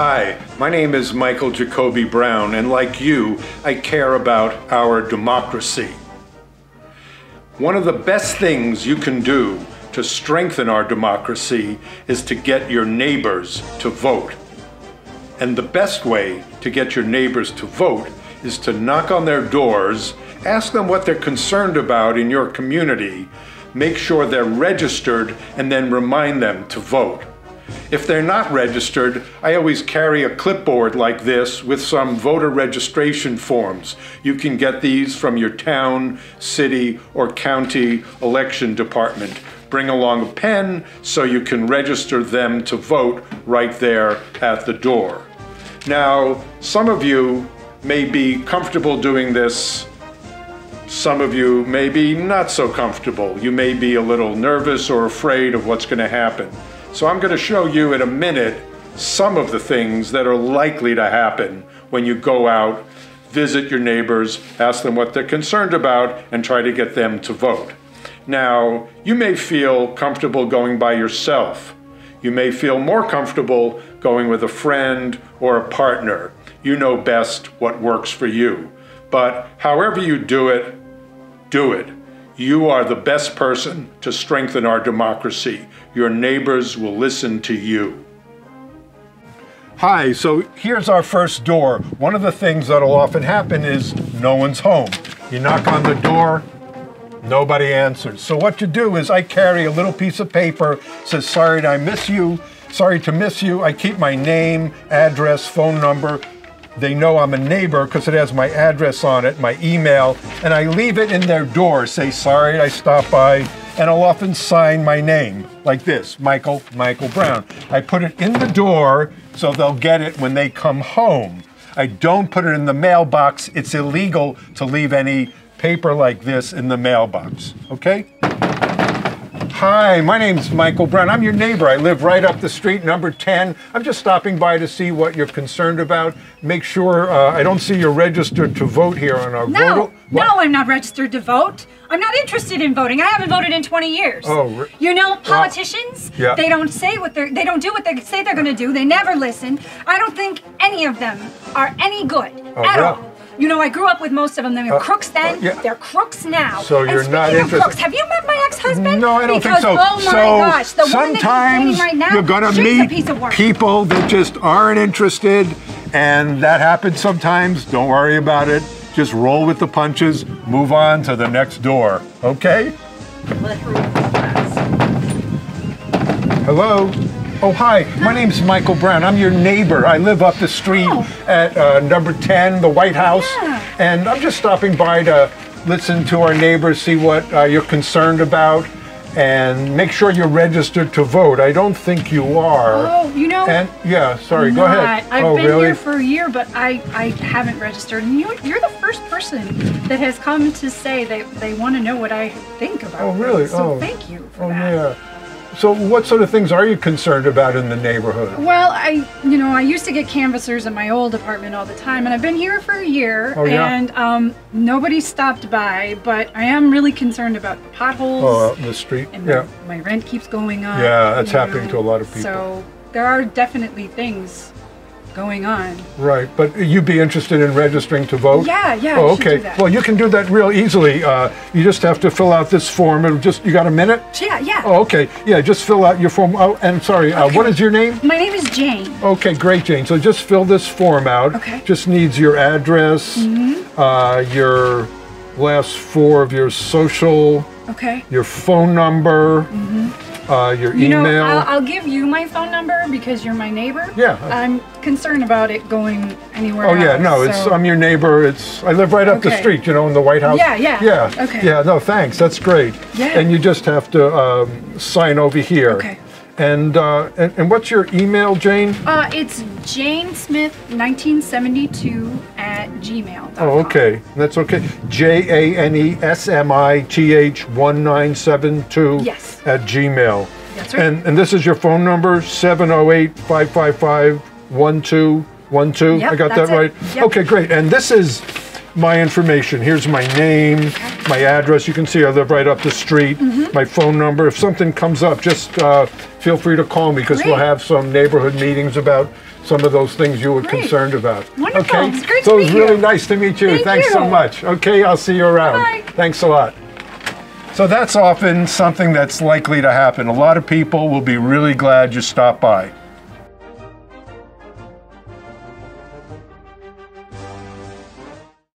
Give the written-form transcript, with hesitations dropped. Hi, my name is Michael Jacoby Brown, and like you, I care about our democracy. One of the best things you can do to strengthen our democracy is to get your neighbors to vote. And the best way to get your neighbors to vote is to knock on their doors, ask them what they're concerned about in your community, make sure they're registered, and then remind them to vote. If they're not registered, I always carry a clipboard like this with some voter registration forms. You can get these from your town, city, or county election department. Bring along a pen so you can register them to vote right there at the door. Now, some of you may be comfortable doing this. Some of you may be not so comfortable. You may be a little nervous or afraid of what's going to happen. So I'm going to show you in a minute some of the things that are likely to happen when you go out, visit your neighbors, ask them what they're concerned about, and try to get them to vote. Now, you may feel comfortable going by yourself. You may feel more comfortable going with a friend or a partner. You know best what works for you. But however you do it, do it. You are the best person to strengthen our democracy. Your neighbors will listen to you. Hi, so here's our first door. One of the things that'll often happen is no one's home. You knock on the door, nobody answers. So what you do is I carry a little piece of paper, says, sorry to miss you. I keep my name, address, phone number. They know I'm a neighbor because it has my address on it, my email, and I leave it in their door, say, sorry, I stopped by, and I'll often sign my name like this, Michael Brown. I put it in the door so they'll get it when they come home. I don't put it in the mailbox. It's illegal to leave any paper like this in the mailbox, okay? Hi, my name's Michael Brown. I'm your neighbor. I live right up the street, number 10. I'm just stopping by to see what you're concerned about. Make sure I don't see you're registered to vote here on our vote. No, I'm not registered to vote. I'm not interested in voting. I haven't voted in 20 years. Oh, you know, politicians, yeah. They don't say what they don't do what they say they're going to do. They never listen. I don't think any of them are any good at all. You know, I grew up with most of them. They were crooks then. Yeah. They're crooks now. So you're not interested. Crooks, have you met my ex-husband? No, I don't think so. Oh my gosh, the one that he's dating right now, you're gonna meet people that just aren't interested, and that happens sometimes. Don't worry about it. Just roll with the punches. Move on to the next door. Okay? Hello. Oh, hi, my name's Michael Brown. I'm your neighbor. I live up the street at number 10, the White House. Yeah. And I'm just stopping by to listen to our neighbors, see what you're concerned about, and make sure you're registered to vote. I don't think you are. Oh, you know. And yeah, sorry, go ahead. I've been here for a year, but I haven't registered. And you're the first person that has come to say they want to know what I think about. Oh, really? So thank you for that. Oh, yeah. So what sort of things are you concerned about in the neighborhood? Well, I used to get canvassers in my old apartment all the time, and I've been here for a year, and nobody stopped by, but I am really concerned about potholes. Oh, out in the street, and my rent keeps going up. Yeah, that's happening to a lot of people. So there are definitely things going on. Right, but you'd be interested in registering to vote? Yeah, oh, okay. Well, you can do that real easily. You just have to fill out this form. You got a minute? Yeah. Oh, okay. Yeah, just fill out your form. Oh, and sorry, what is your name? My name is Jane. Okay, great, Jane. So just fill this form out. Okay. Just needs your address, your last four of your social, your phone number, your email. You know, I'll give you my phone number because you're my neighbor. Yeah. I'm concerned about it going anywhere else. Oh, yeah, no, so. I'm your neighbor. I live right up the street, you know, in the White House. Yeah. Okay. Yeah, no, thanks. That's great. Yeah. And you just have to sign over here. Okay. And what's your email, Jane? It's janesmith1972@gmail.com. Oh, okay. That's okay. janesmith1972 at Gmail. That's right. And this is your phone number, 708-555-1212. I got that right? Yep. Okay, great. And this is my information. Here's my name, my address. You can see I live right up the street. Mm-hmm. My phone number. If something comes up, just feel free to call me, because we'll have some neighborhood meetings about some of those things you were concerned about. Wonderful. Okay? It's great to meet you. So it was really nice to meet you. Thanks so much. Okay, I'll see you around. Bye. Thanks a lot. So that's often something that's likely to happen. A lot of people will be really glad you stopped by.